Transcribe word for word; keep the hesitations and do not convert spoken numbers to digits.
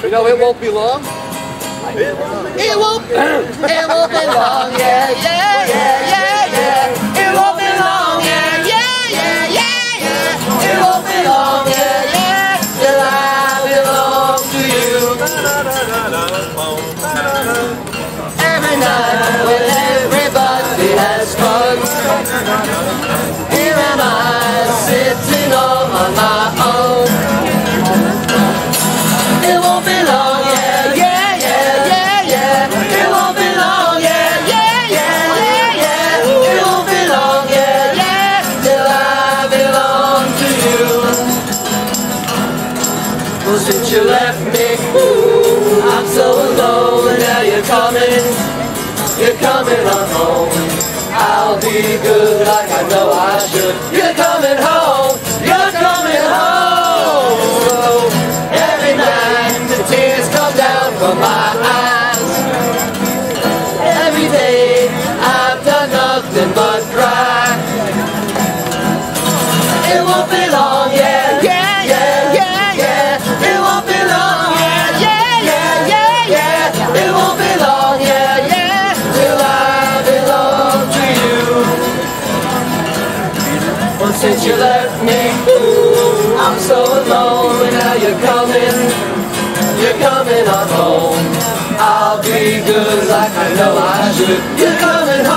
You know, it won't be long. It won't be long. It won't, it won't be long, yeah, yeah, yeah, yeah, yeah. It won't be long, yeah, yeah, yeah, yeah, yeah. It won't be long, yeah, yeah, till I belong to you. Every night when everybody has fun, here am I sitting on my own. It won't be long, yeah, yeah, yeah, yeah, yeah. It won't be long, yeah, yeah, yeah, yeah, yeah. It won't be long, yeah, yeah, till I belong to you. Well, since you left me, ooh, I'm so alone. And now you're coming, you're coming on home. I'll be good like I know I should. You're coming home, you're coming home. Every night the tears come down from my eyes. Every day I've done nothing but cry. It won't be long, yeah, yeah, yeah, yeah, yeah. It won't be long, yeah, yeah, yeah, yeah, yeah. It won't be long, yeah, yeah, till I belong to you. Well, since you left me, ooh, I'm so alone. And now you're coming, you're coming on home. I'll be good like I know I should. You're coming home.